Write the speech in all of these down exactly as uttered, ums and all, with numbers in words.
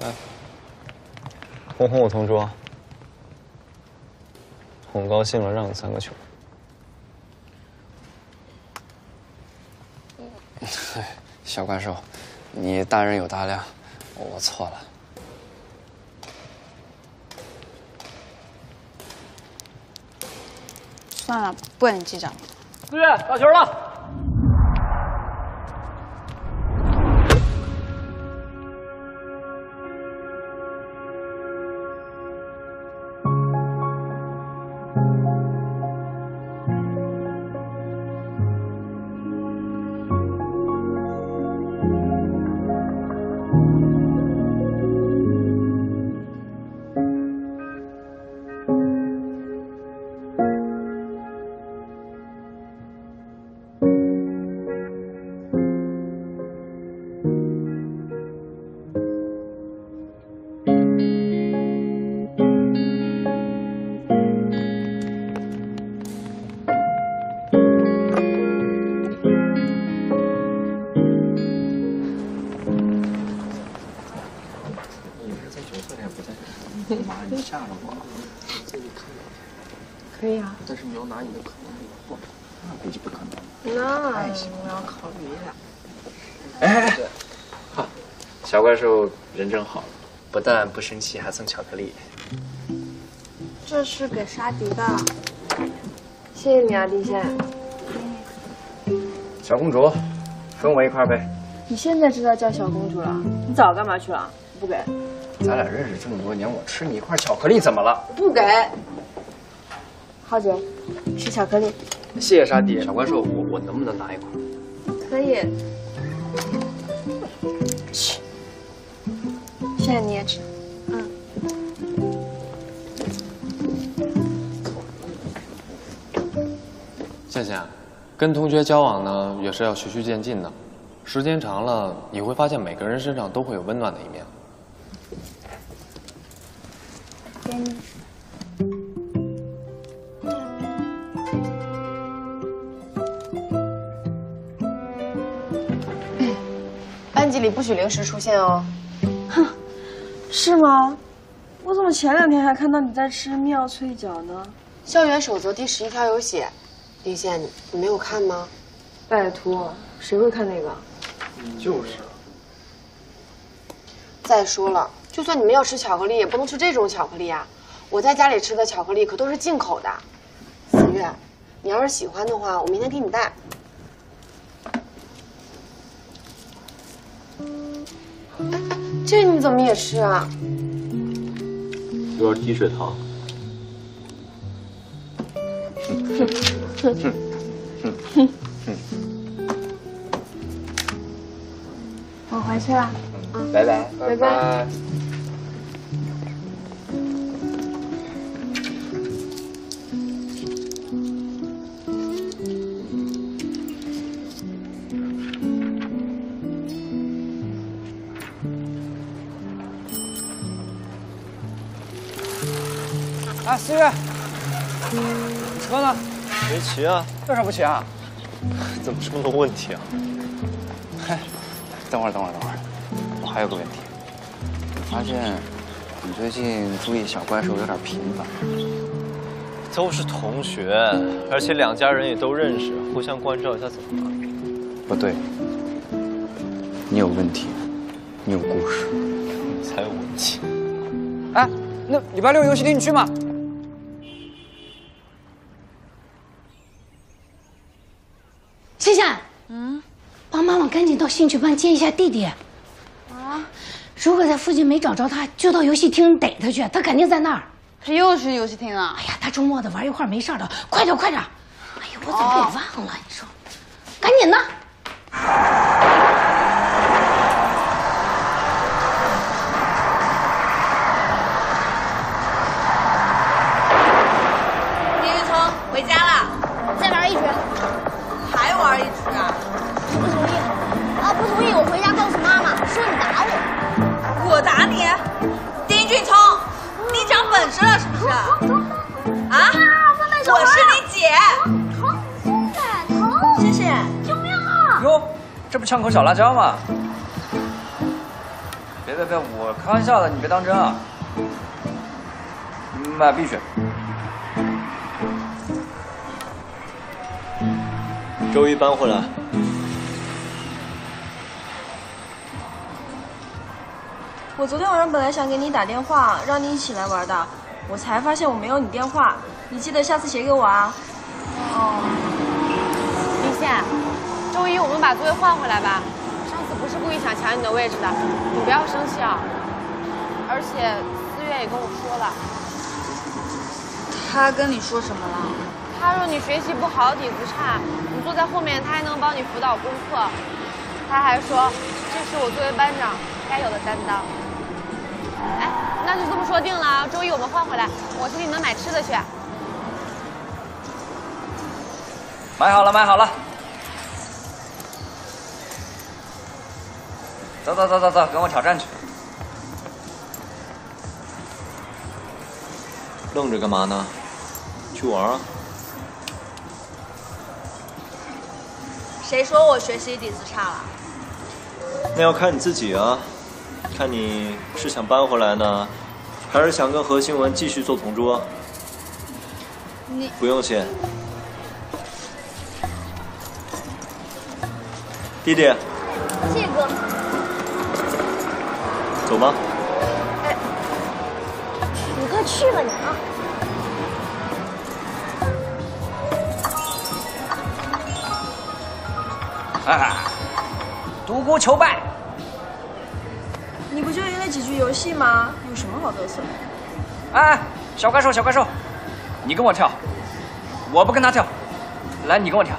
来，哄哄我同桌。哄高兴了，让你三个球。哎，小怪兽，你大人有大量，我错了。 算了，不跟你计较。对，打球了。吓着我了，这里可以。可以啊。但是你要拿你的可能力不，那估计不可能。那我要考虑一下。哎，好，小怪兽人真好，不但不生气，还送巧克力。这是给沙迪的，谢谢你啊，立宪。小公主，跟我一块呗。你现在知道叫小公主了？你早干嘛去了？不给。 咱俩认识这么多年，我吃你一块巧克力怎么了？不给。浩姐，吃巧克力。谢谢沙迪。小怪兽，我我能不能拿一块？可以。去。现在你也吃。嗯。倩倩，跟同学交往呢，也是要循序渐进的。时间长了，你会发现每个人身上都会有温暖的一面。 班级里不许零食出现哦。哼，是吗？我怎么前两天还看到你在吃妙脆角呢？校园守则第十一条有写，立宪，你没有看吗？拜托，谁会看那个？就是。再说了。 就算你们要吃巧克力，也不能吃这种巧克力啊！我在家里吃的巧克力可都是进口的。子月，你要是喜欢的话，我明天给你带。哎，这你怎么也吃啊？有点低血糖。哼哼哼哼哼！我回去了。嗯，拜拜，拜拜。 哎，思月，你车呢？没骑啊？为啥不骑啊？怎么这么多问题啊？哎，等会儿，等会儿，等会儿，我还有个问题。我发现你最近注意小怪兽有点频繁。都是同学，而且两家人也都认识，互相关照一下怎么了？不对，你有问题，你有故事，你才有问题。哎，那礼拜六游戏厅你去吗？ 倩倩，嗯，帮妈妈赶紧到兴趣班接一下弟弟。啊，如果在附近没找着他，就到游戏厅逮他去，他肯定在那儿。他又去游戏厅啊？哎呀，他周末的玩一块没事的，快点快点！哎呀，我怎么给忘了？你说，赶紧的。叶玉聪回家了，再玩一局。 还玩一局啊？我不同意！啊，不同意！我回家告诉妈妈，说你打我。我打你？丁俊聪，你长本事了是不是？啊！我是你姐。疼！谢谢，疼！谢谢，救命啊！哟，这不呛口小辣椒吗？别别别别，我开玩笑的，你别当真啊！买碧血。周一搬回来。 我昨天晚上本来想给你打电话，让你一起来玩的，我才发现我没有你电话，你记得下次写给我啊。哦，林夏，周一我们把座位换回来吧。上次不是故意想抢你的位置的，你不要生气啊。而且思月也跟我说了，他跟你说什么了？他说你学习不好，底子差，你坐在后面他还能帮你辅导功课。他还说，这是我作为班长该有的担当。 哎，那就这么说定了。周一我们换回来，我去给你们买吃的去。买好了，买好了。走走走走走，跟我挑战去。愣着干嘛呢？去玩啊！谁说我学习底子差了？那要看你自己啊。 看你是想搬回来呢，还是想跟何新文继续做同桌？你不用谢，弟弟。这个。走吧。哎，你快去吧你啊！哎，独孤求败。 你不就赢了几局游戏吗？有什么好嘚瑟的？哎，小怪兽，小怪兽，你跟我跳，我不跟他跳。来，你跟我跳。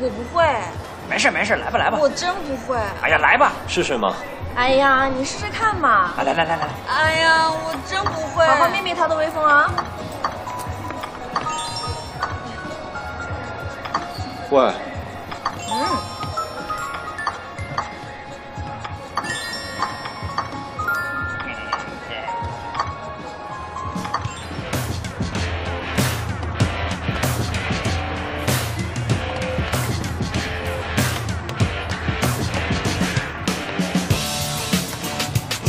我不会。没事没事，来吧来吧。我真不会。哎呀，来吧，试试嘛。哎呀，你试试看嘛。啊，来来来来。哎呀，我真不会。花花妹妹她的威风啊。喂。嗯。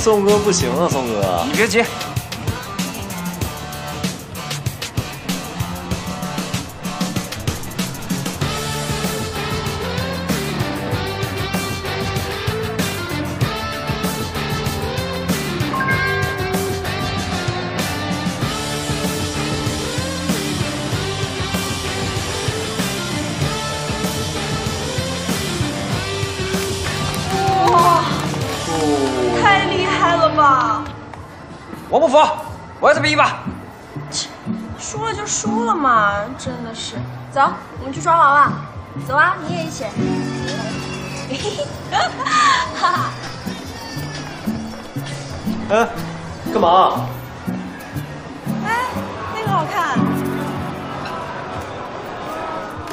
宋哥不行啊，宋哥，你别急。哇，太厉害了吧！我不服，我要再比一把。切，输了就输了嘛，真的是。走，我们去抓娃娃。走啊，你也一起。哈哈。哎，干嘛？哎，那个好看。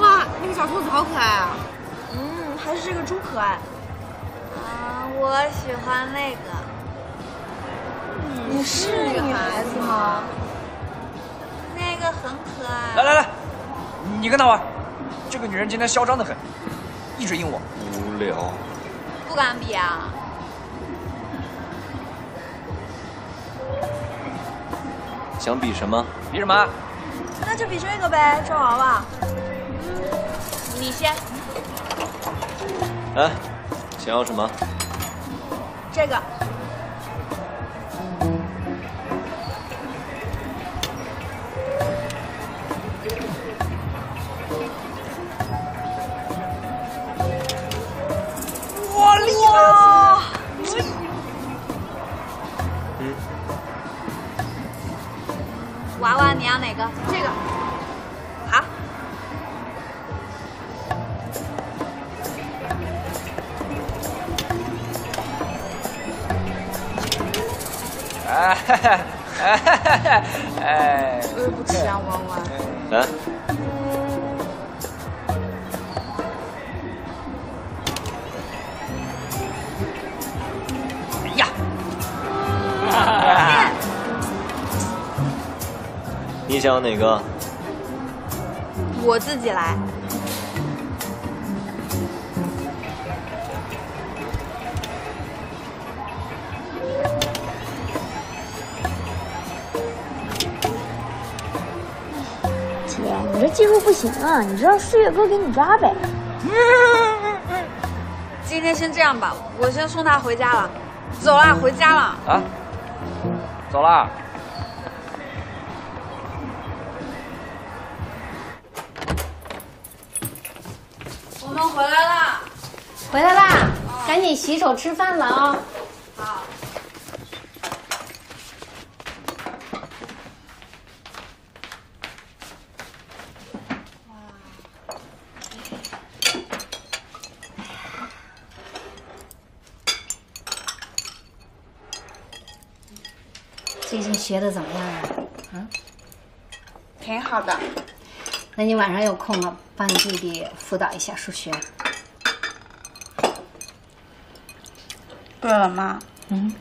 哇，那个小兔子好可爱啊。嗯，还是这个猪可爱。 我喜欢那个。你是女孩子吗？那个很可爱。来来来，你跟他玩。这个女人今天嚣张的很，一直赢我。无聊。不敢比啊。想比什么？比什么？那就比这个呗，抓娃娃。嗯，你先。哎，想要什么？ 这个，我厉害了！嗯，娃娃，你要哪个？这个，好。哎，哎，哎！我也不吃啊，弯弯。来。哎呀！你想要哪个？我自己来。这技术不行啊！你知道四月哥给你抓呗。今天先这样吧，我先送他回家了。走啦，回家了。啊，走啦。 我们回来啦，回来啦！哦、赶紧洗手吃饭了啊、哦！好。最近学的怎么样啊？啊？挺好的。那你晚上有空了？ 帮你弟弟辅导一下数学。对了，妈。嗯。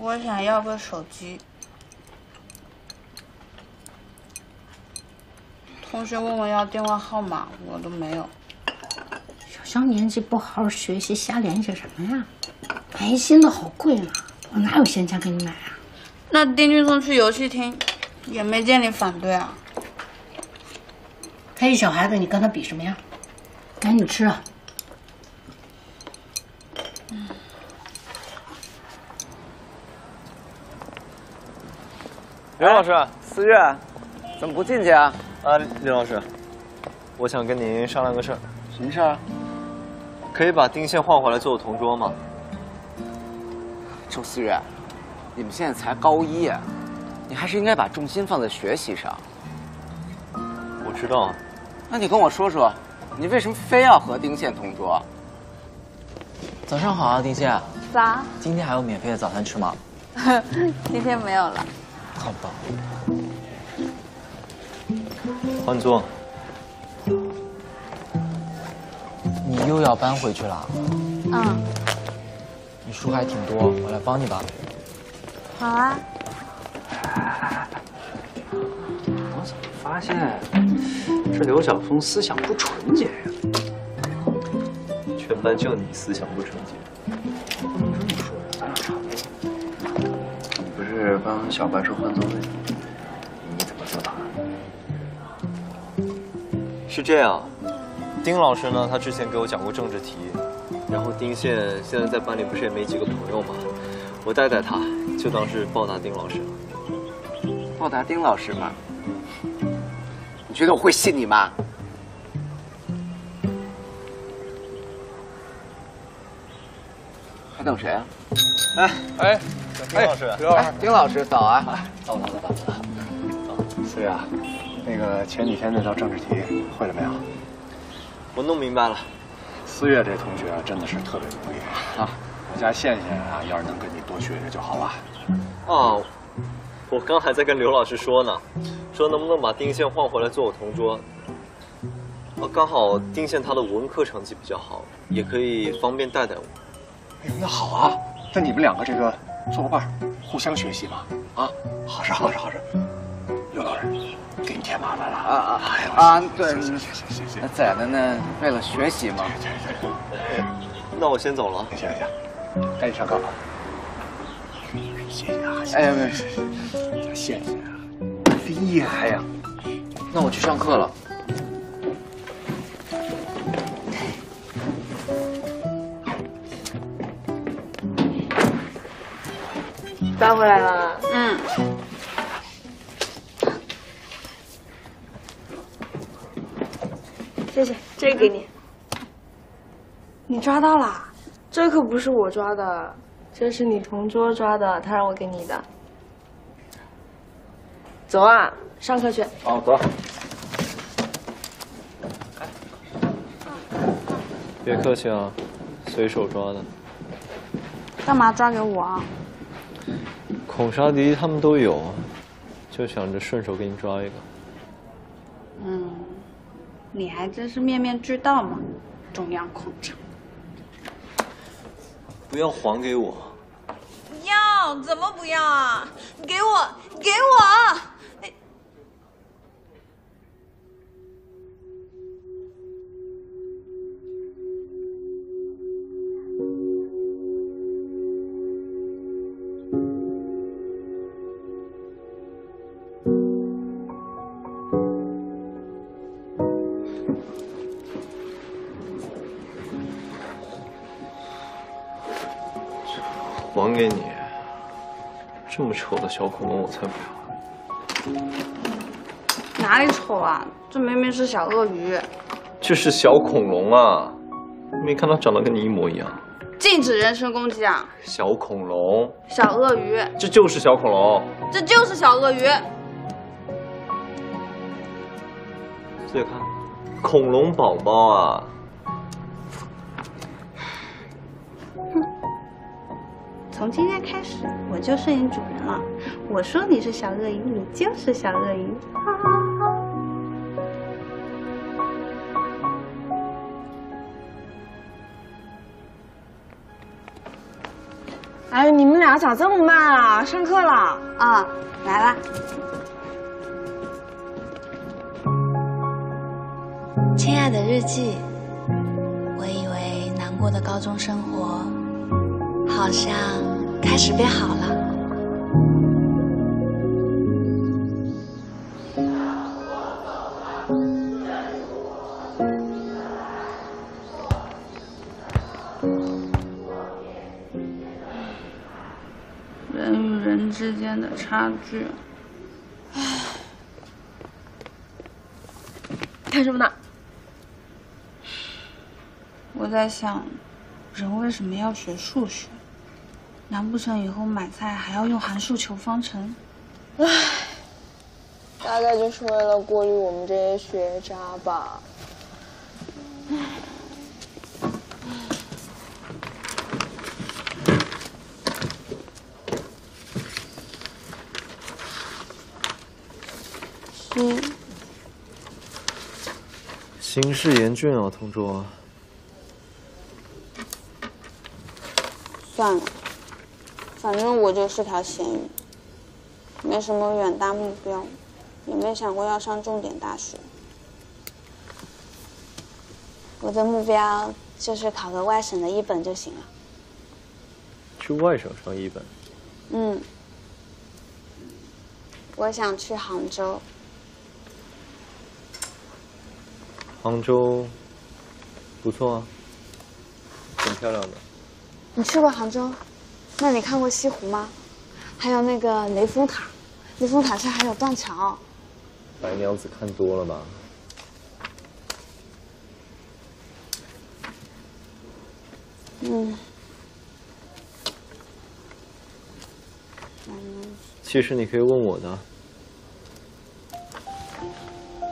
我想要个手机。同学问我要电话号码，我都没有。小小年纪不好好学习，瞎联系什么呀？买一新的好贵嘛，我哪有闲钱给你买啊？那丁俊送去游戏厅，也没见你反对啊。 他一小孩子，你跟他比什么呀？赶紧吃啊！嗯、刘老师，思月，怎么不进去啊？啊，刘老师，我想跟您商量个事儿。什么事儿？可以把丁宪换回来做我同桌吗？周思月，你们现在才高一啊，你还是应该把重心放在学习上。我知道啊。 那你跟我说说，你为什么非要和丁宪同桌？早上好啊，丁宪。早。今天还有免费的早餐吃吗？今天没有了。好吧。换座。你又要搬回去了？嗯。你书还挺多，我来帮你吧。好啊。我怎么发现？ 这刘晓峰思想不纯洁呀！全班就你思想不纯洁。这么说，咱俩差不多。你不是帮小白说换座位，你怎么做到的？是这样，丁老师呢，他之前给我讲过政治题，然后丁宪现在在班里不是也没几个朋友嘛，我带带他，就当是报答丁老师了。报答丁老师吗？ 你觉得我会信你吗？还等谁啊？哎哎，丁老师，丁老师早啊！早早早早早。思月，那个前几天那道政治题会了没有？我弄明白了。思月这同学啊，真的是特别努力啊！我家宪宪啊，要是能跟你多学学就好了。哦。 我刚还在跟刘老师说呢，说能不能把丁宪换回来做我同桌。哦，刚好丁宪他的文科成绩比较好，也可以方便带带我。哎呦，那好啊，那你们两个这个做个伴儿，互相学习嘛。啊，好事好事好事。刘老师，给你添麻烦了啊啊！哎呀啊，对，行行行行行。那崽子呢？为了学习嘛。对对对。那我先走了。行行，赶紧上课吧。 谢谢啊！哎呀，谢谢啊！厉害呀！那我去上课了。搬回来了。嗯。谢谢，这个给你。你抓到了？这可不是我抓的。 这是你同桌抓的，他让我给你的。走啊，上课去。哦，走。别客气啊，随手抓的。干嘛抓给我啊？孔沙迪他们都有，就想着顺手给你抓一个。嗯，你还真是面面俱到嘛，中央空调。 不要还给我！不要，怎么不要啊？你给我，你给我！哎，还给你。这么丑的小恐龙，我才不要。哪里丑啊？这明明是小鳄鱼。这是小恐龙啊！没看它长得跟你一模一样。禁止人身攻击啊！小恐龙。小鳄鱼。这就是小恐龙。这就是小鳄鱼。自己看，恐龙宝宝啊。 从今天开始，我就是你主人了。我说你是小鳄鱼，你就是小鳄鱼。哈哈哈。哎呦，你们俩咋这么慢啊？上课了啊、哦？来吧。亲爱的日记，我以为难过的高中生活。 好像开始变好了。人与人之间的差距。唉，干什么呢？我在想，人为什么要学数学？ 难不成以后买菜还要用函数求方程？唉，大概就是为了过滤我们这些学渣吧。心，形势严峻啊，同桌。算了。 反正我就是条咸鱼，没什么远大目标，也没想过要上重点大学。我的目标就是考个外省的一本就行了。去外省上一本？嗯。我想去杭州。杭州，不错啊，挺漂亮的。你去过杭州？ 那你看过西湖吗？还有那个雷峰塔，雷峰塔上还有断桥。白娘子看多了吧？嗯。其实你可以问我的。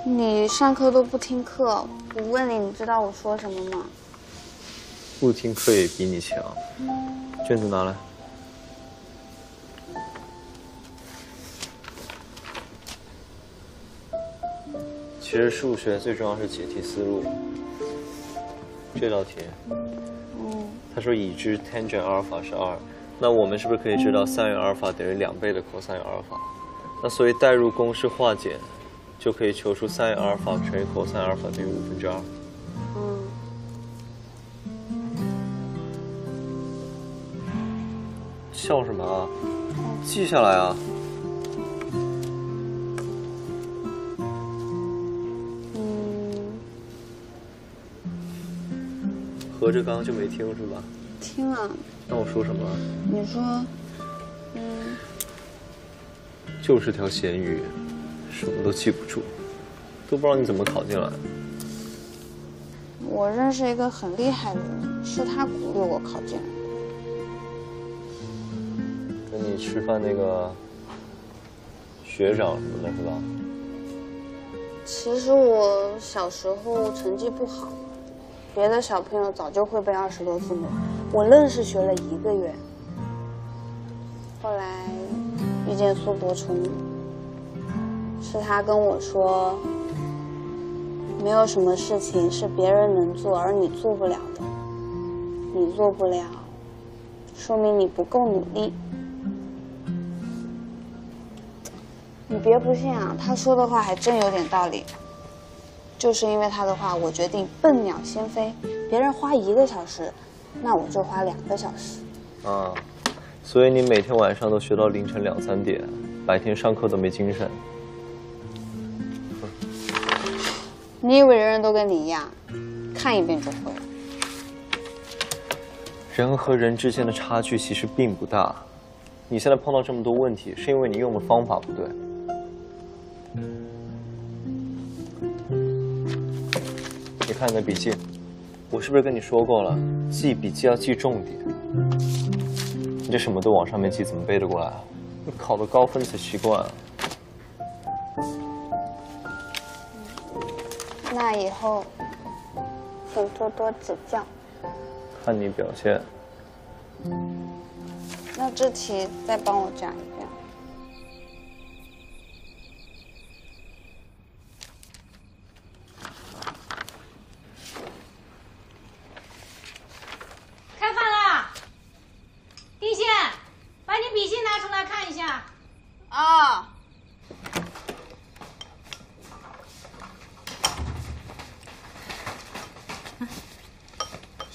你上课都不听课，我问你，你知道我说什么吗？不听课也比你强。卷子拿来。 其实数学最重要是解题思路。这道题，嗯，他说已知 tangent 阿尔法是二，那我们是不是可以知道 sin 阿尔法等于两倍的 cos 阿尔法？那所以代入公式化简，就可以求出 sin 阿尔法乘以 cos 阿尔法等于五分之二。嗯。笑什么啊？记下来啊。 合着刚刚就没听是吧？听了。那我说什么？你说，嗯，就是条咸鱼，什么都记不住，都不知道你怎么考进来。我认识一个很厉害的人，是他鼓励我考进来。跟你吃饭那个学长什么的是吧？其实我小时候成绩不好。 别的小朋友早就会背二十多字母，我愣是学了一个月。后来遇见苏伯冲，是他跟我说，没有什么事情是别人能做而你做不了的，你做不了，说明你不够努力。你别不信啊，他说的话还真有点道理。 就是因为他的话，我决定笨鸟先飞。别人花一个小时，那我就花两个小时。啊，所以你每天晚上都学到凌晨两三点，白天上课都没精神。你以为人人都跟你一样，看一遍就会了？人和人之间的差距其实并不大。你现在碰到这么多问题，是因为你用的方法不对。你看你的笔记，我是不是跟你说过了？记笔记要记重点。你这什么都往上面记，怎么背得过来啊？你考的高分才奇怪啊！那以后请多多指教。 看你表现。那这题再帮我讲一遍。开饭啦！丁鑫，把你笔记拿出来看一下。哦。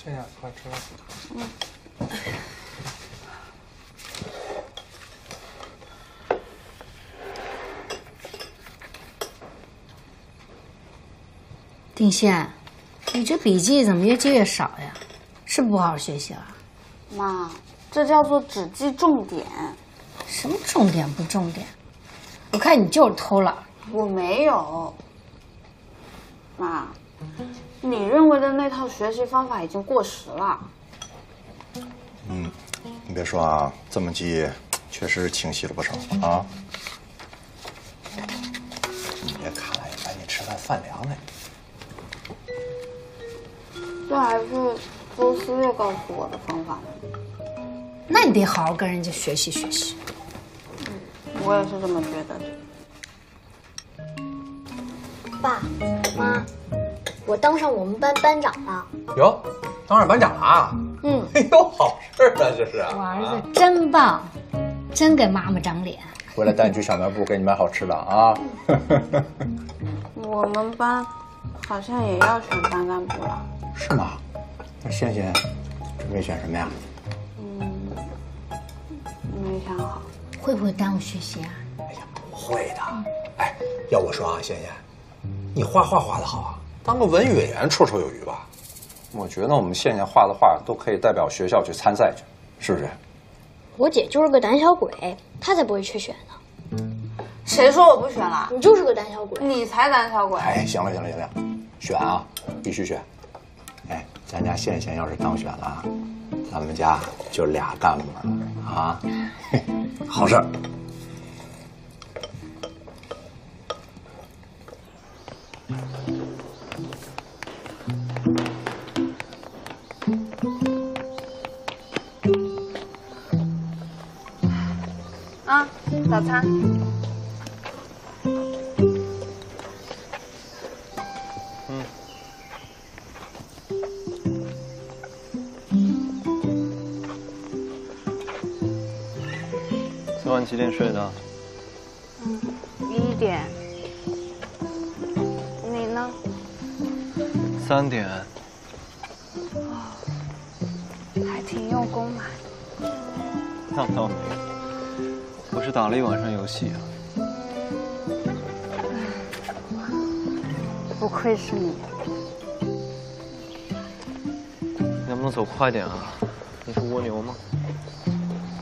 这样快吃了。嗯。定宪，你这笔记怎么越记越少呀？是不好好学习了？妈，这叫做只记重点。什么重点不重点？我看你就是偷懒。我没有。妈。 你认为的那套学习方法已经过时了。嗯，你别说啊，这么记确实清晰了不少啊。你别看了，赶紧吃饭，饭凉了。这还是周思月告诉我的方法呢。那你得好好跟人家学习学习。嗯，我也是这么觉得。爸妈。 我当上我们班班长了。哟，当上班长了啊！嗯，哎呦，好事啊，这是。我儿子真棒，真给妈妈长脸。回来带你去小卖部，给你买好吃的啊。我们班好像也要选班干部了。是吗？那仙仙准备选什么呀？嗯，没想好。会不会耽误学习啊？哎呀，不会的。哎，要我说啊，仙仙，你画画画的好啊。 当个文艺委员绰绰有余吧，我觉得我们县县画的画都可以代表学校去参赛去，是不是？我姐就是个胆小鬼，她才不会去选呢。谁说我不选了？你就是个胆小鬼，你才胆小鬼！哎，行了行了行了，选啊，必须选。哎，咱家县县要是当选了，咱们家就俩干部了啊，好事儿。 啊，早餐。嗯。昨晚几点睡的？嗯，一点。你呢？三点。哦，还挺用功嘛。那倒没有。 我是打了一晚上游戏啊！不愧是你，能不能走快点啊？你是蜗牛吗？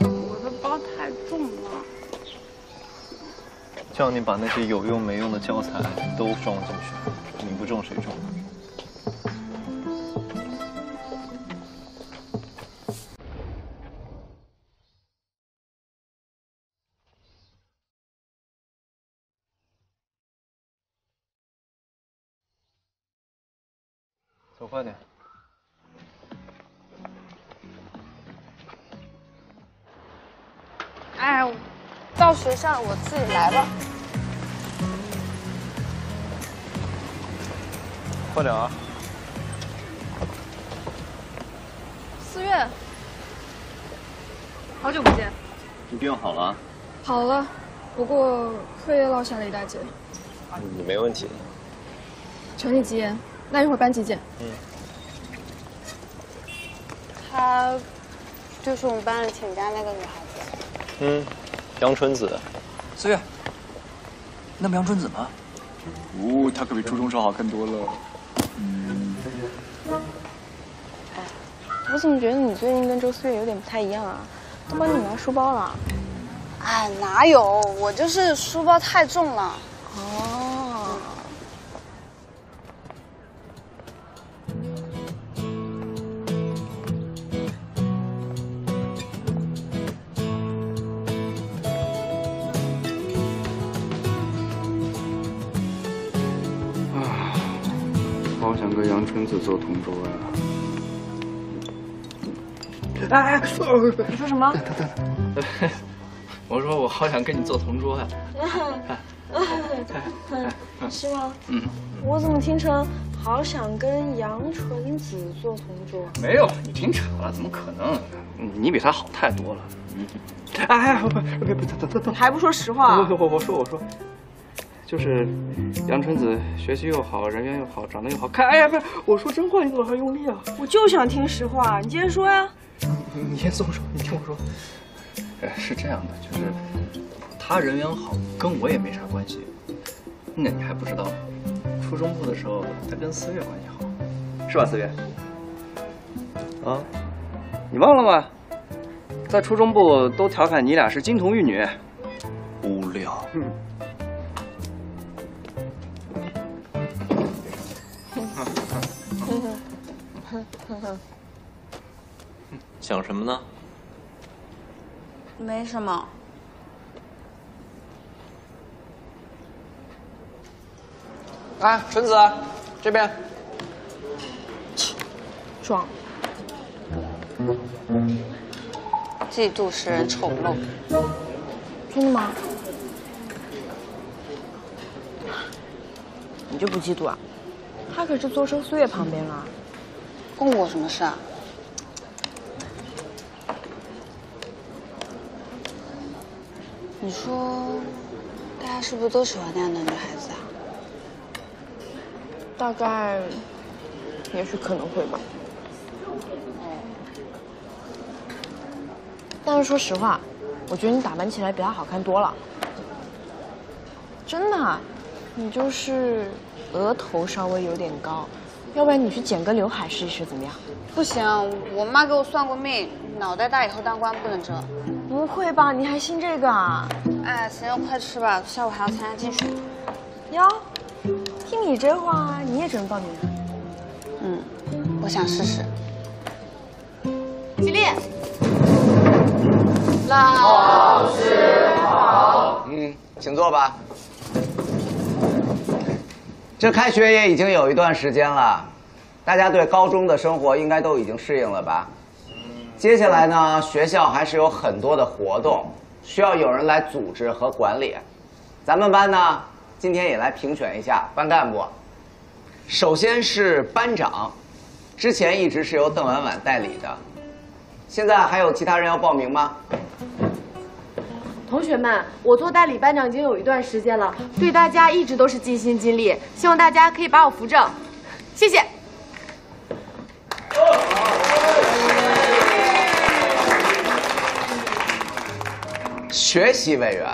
我的包太重了。叫你把那些有用没用的教材都装进去，你不重谁重？ 走快点！哎，到学校我自己来吧。快点啊！思月，好久不见。你病好了啊？好了，不过课业落下了一大截。你没问题。全力吉言。 那一会儿班级见。嗯，她就是我们班里请假那个女孩子。嗯，杨春子。思月，那不杨春子吗？哦，她可比初中生好看多了。嗯。哎，我怎么觉得你最近跟周思月有点不太一样啊？都帮你拿书包了。哎，哪有？我就是书包太重了。哦。啊，好想跟杨春子做同桌呀。 哎哎，你说什么？等等等，我说我好想跟你做同桌呀、啊。是吗？嗯。我怎么听成好想跟杨纯子做同桌？没有，你听扯了，怎么可能？你比他好太多了。嗯。哎哎，不不不，等等等，还不说实话、啊？我我我说我说，就是杨纯子学习又好，人缘又好，长得又好看。哎呀，不是，我说真话，你怎么还用力啊？我就想听实话，你接着说呀。 你, 你先松手，你听我说。哎，是这样的，就是他人缘好，跟我也没啥关系。那你还不知道，初中部的时候，他跟思月关系好，是吧，思月？啊，你忘了吗？在初中部都调侃你俩是金童玉女。无聊。嗯。想什么呢？没什么。哎，纯子，这边。装。嫉妒使人丑陋。真的吗？你就不嫉妒啊？他可是坐周思月旁边了，关我什么事啊？ 你说，大家是不是都喜欢那样的女孩子啊？大概，也许可能会吧。但是说实话，我觉得你打扮起来比她好看多了。真的，你就是额头稍微有点高，要不然你去剪个刘海试一试怎么样？不行，我妈给我算过命，脑袋大以后当官不能折。 不会吧？你还信这个啊？哎，行，快吃吧，下午还要参加竞选。哟，听你这话，你也准备报名啊？嗯，我想试试。起立。老师好。嗯，请坐吧。这开学也已经有一段时间了，大家对高中的生活应该都已经适应了吧？ 接下来呢，学校还是有很多的活动，需要有人来组织和管理。咱们班呢，今天也来评选一下班干部。首先是班长，之前一直是由邓婉婉代理的，现在还有其他人要报名吗？同学们，我做代理班长已经有一段时间了，对大家一直都是尽心尽力，希望大家可以把我扶正，谢谢。 学习委员，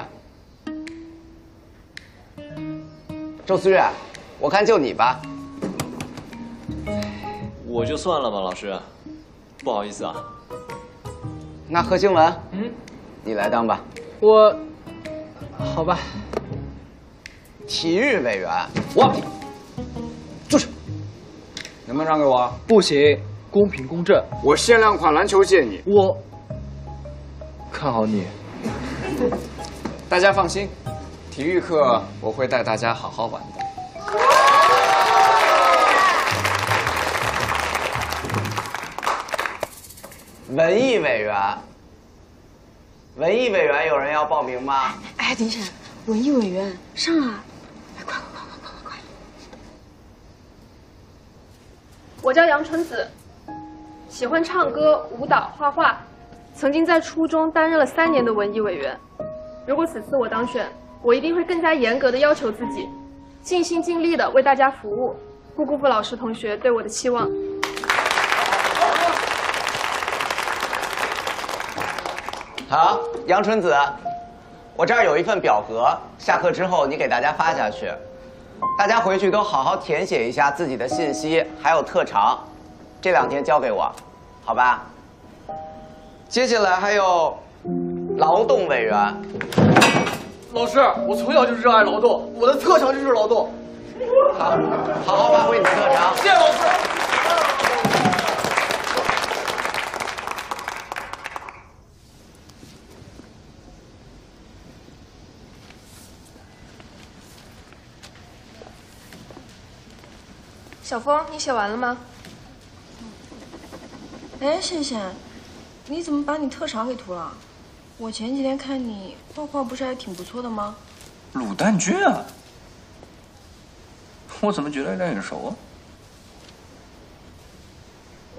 周思月，我看就你吧。我就算了吧，老师，不好意思啊。那何兴文，嗯，你来当吧。我，好吧。体育委员，我，住手！能不能让给我？不行，公平公正。我限量款篮球借你。我看好你。 大家放心，体育课我会带大家好好玩的。文艺委员，文艺委员有人要报名吗？哎，等一下，文艺委员上啊！哎，快快快快快快快！我叫杨春子，喜欢唱歌、舞蹈、画画。 曾经在初中担任了三年的文艺委员，如果此次我当选，我一定会更加严格的要求自己，尽心尽力的为大家服务，不辜负老师同学对我的期望。好，杨春子，我这儿有一份表格，下课之后你给大家发下去，大家回去都好好填写一下自己的信息，还有特长，这两天交给我。好吧？接下来还有劳动委员。老师，我从小就热爱劳动，我的特长就是劳动。好，好好发挥你的特长。谢谢老师。小峰，你写完了吗？哎，倩倩，你怎么把你特长给涂了？我前几天看你画画，不是还挺不错的吗？卤蛋君啊，我怎么觉得有点眼熟啊？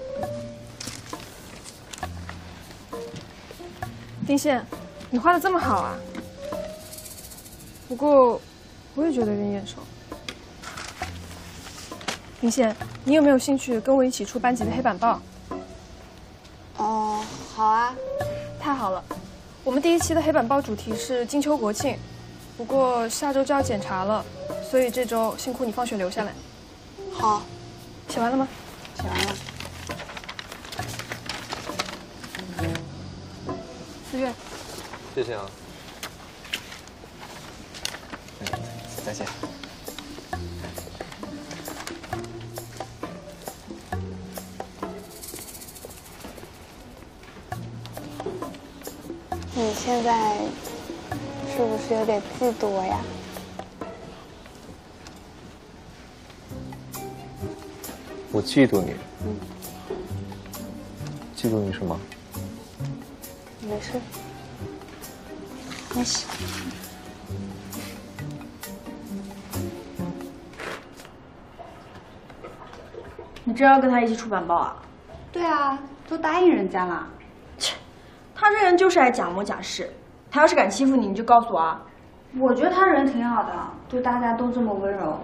丁宪，你画的这么好啊？不过，我也觉得有点眼熟。 林宪，你有没有兴趣跟我一起出班级的黑板报？哦，好啊，太好了！我们第一期的黑板报主题是金秋国庆，不过下周就要检查了，所以这周辛苦你放学留下来。好，写完了吗？写完了。思月，谢谢啊。嗯，再见。 你现在是不是有点嫉妒我呀？我嫉妒你。嗯。嫉妒你什么？没事。没事。你真要跟他一起出板报啊？对啊，都答应人家了。 他这人就是爱假模假式，他要是敢欺负你，你就告诉我啊！我觉得他人挺好的，对大家都这么温柔。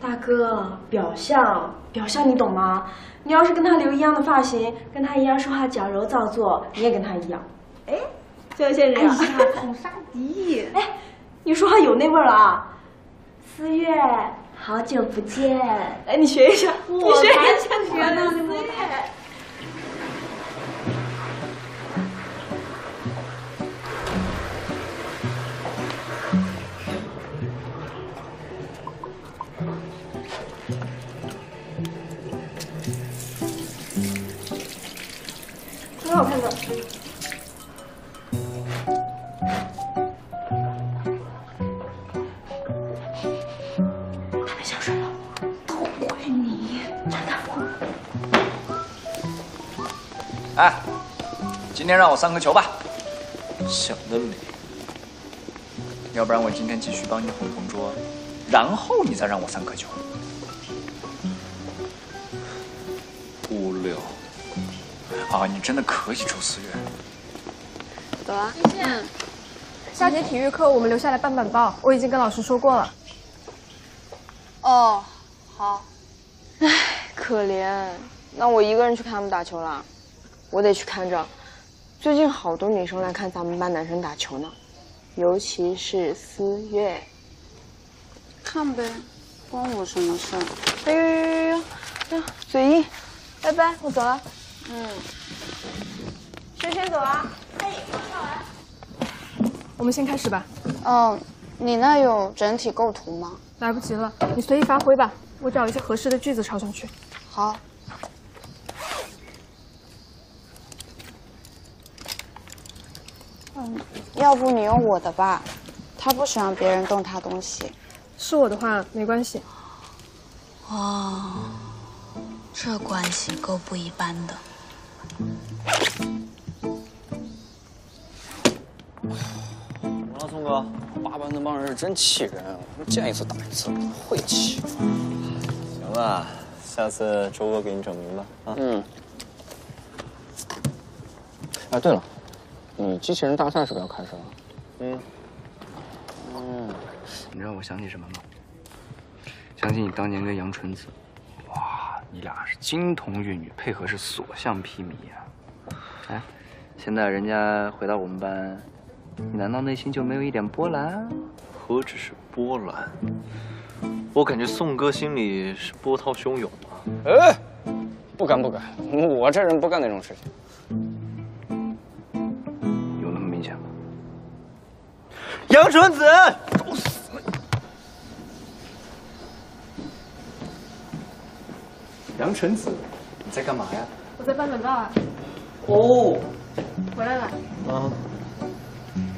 大哥，表象，表象你懂吗？你要是跟他留一样的发型，跟他一样说话矫揉造作，你也跟他一样。哎，就是这样。哎呀，捧杀敌！哎，你说话有那味儿了啊！思月，好久不见。哎，你学一下，你学一下，你学那思月。 挺好看的。他们想睡了，都怪你，真的。哎，今天让我三颗球吧。想得美！要不然我今天继续帮你哄同桌，然后你再让我三颗球。五六。 啊，你真的可以出思月。走啊，丁宪。下节体育课我们留下来办板报，我已经跟老师说过了。哦，好。唉，可怜，那我一个人去看他们打球了，我得去看着。最近好多女生来看咱们班男生打球呢，尤其是思月。看呗，关我什么事？哎呦呦呦呦，哎，嘴硬。拜拜，我走了。 嗯，轩轩走啊！哎，我我们先开始吧。哦，你那有整体构图吗？来不及了，你随意发挥吧。我找一些合适的句子抄上去。好。嗯，要不你用我的吧，他不喜欢别人动他东西。是我的话没关系。哦，这关系够不一般的。 啊，宋哥，八班那帮人是真气人，我见一次打一次，晦气。行吧，下次周哥给你整明白啊。嗯。哎，对了，你机器人大赛是不是要开始了？嗯。嗯。你知道我想起什么吗？想起你当年跟杨纯子。 你俩是金童玉女，配合是所向披靡呀！哎，现在人家回到我们班，你难道内心就没有一点波澜？何止是波澜，我感觉宋哥心里是波涛汹涌啊！哎，不敢不敢，我这人不干那种事情。有那么明显吗？杨纯子，找死！ 杨纯子，你在干嘛呀？我在搬广告啊。哦，回来了。啊，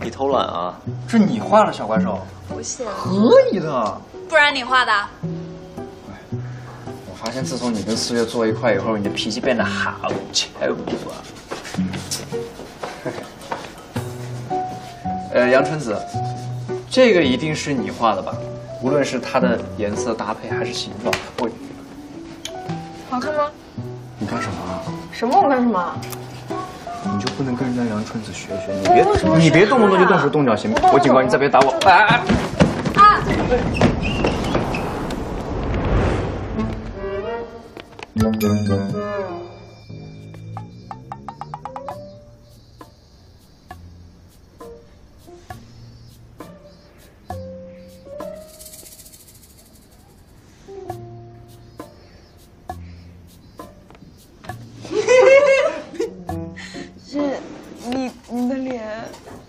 你偷懒啊？是你画了小怪兽？不是，可以的。不然你画的？我发现自从你跟四月坐一块以后，你的脾气变得好柴火啊。呃，杨纯子，这个一定是你画的吧？无论是它的颜色搭配还是形状，我。 好看吗？你干什么啊？什么我干什么？你就不能跟人家杨春子学学？你别你别动不动就动手动脚行吗？我警告你，再别打我！哎哎哎！啊！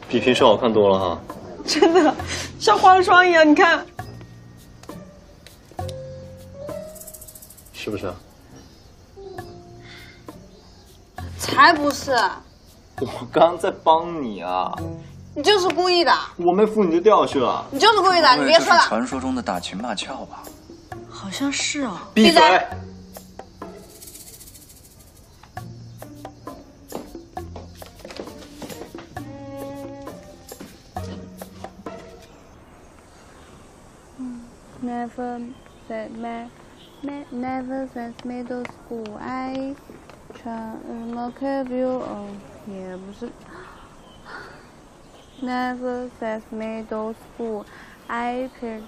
比平时好看多了哈，真的像化了妆一样，你看，是不是？才不是！我刚在帮你啊！你就是故意的！我没扶你就掉下去了！你就是故意的！你别说了。传说中的打情骂俏吧？好像是哦。闭嘴！ Never since never since middle school, I try to keep you on. Yeah, 不是。Never since middle school, I can.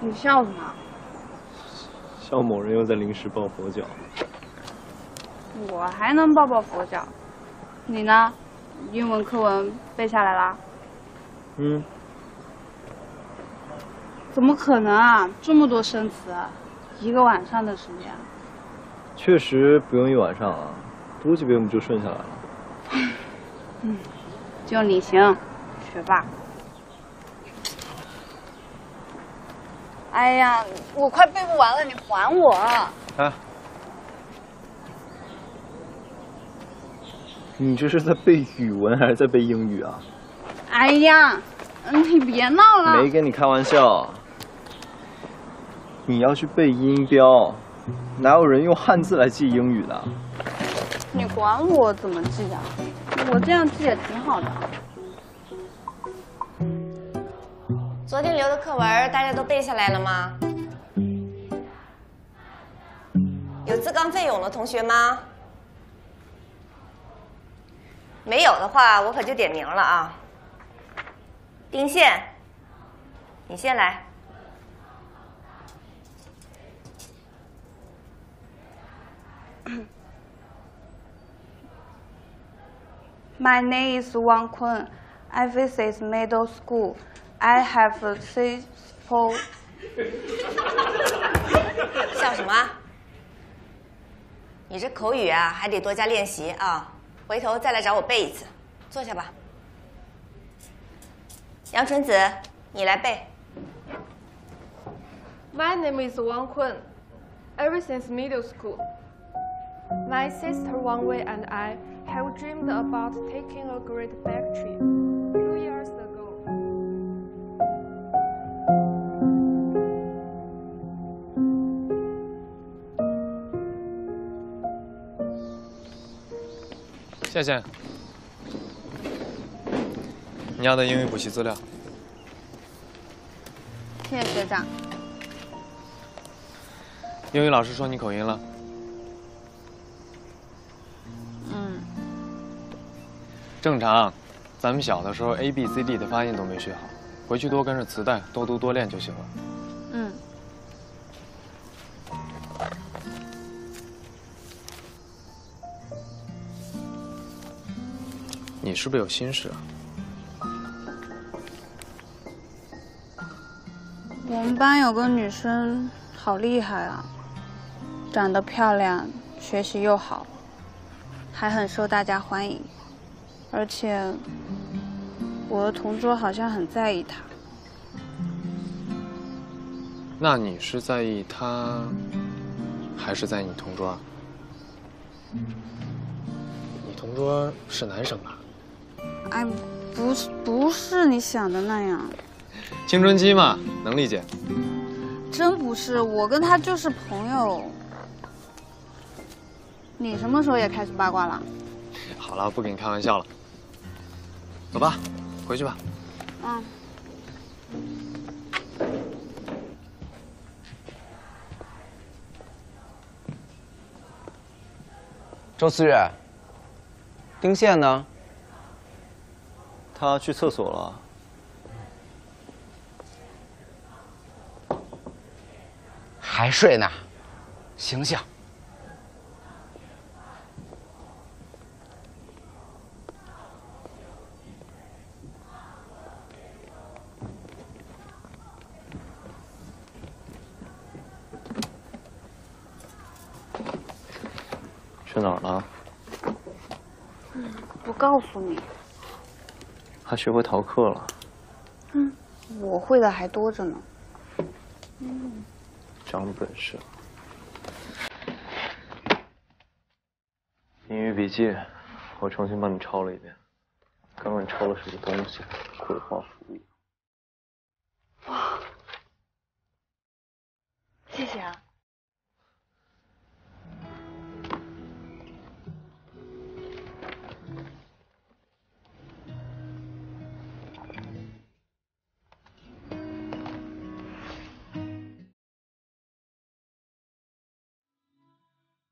你笑什么？笑某人又在临时抱佛脚。我还能抱抱佛脚，你呢？ 英文课文背下来啦？嗯。怎么可能啊！这么多生词，一个晚上的时间。确实不用一晚上啊，读几遍我们就顺下来了。嗯，就你行，学霸。哎呀，我快背不完了，你还我！啊。 你这是在背语文还是在背英语啊？哎呀，你别闹了！没跟你开玩笑。你要去背音标，哪有人用汉字来记英语的？你管我怎么记啊？我这样记也挺好的。昨天留的课文大家都背下来了吗？有自告奋勇的同学吗？ 没有的话，我可就点名了啊！丁宪，你先来。My name is Wang Kun. I visit middle school. I have a six four. 笑什么？你这口语啊，还得多加练习啊！ 回头再来找我背一次，坐下吧。杨纯子，你来背。My name is Wang Kun. Ever since middle school, my sister Wang Wei and I have dreamed about taking a great big trip two years ago. 谢谢。你要的英语补习资料。谢谢学长。英语老师说你口音了。嗯。正常，咱们小的时候 A B C D 的发音都没学好，回去多跟着磁带，多读多练就行了。嗯。 你是不是有心事啊？我们班有个女生好厉害啊，长得漂亮，学习又好，还很受大家欢迎。而且我的同桌好像很在意她。那你是在意她，还是在意你同桌啊？你同桌是男生吧？哎，不是，不是你想的那样。 青春期嘛，能理解。真不是，我跟他就是朋友。你什么时候也开始八卦了？好了，不跟你开玩笑了。走吧，回去吧。嗯。周思月，丁宪呢？他去厕所了。 还睡呢，醒醒！去哪儿了？嗯，不告诉你。还学会逃课了？嗯，我会的还多着呢。嗯。 长本事，英语笔记我重新帮你抄了一遍，刚刚你抄了什么东西？鬼画符一样。哇，谢谢啊。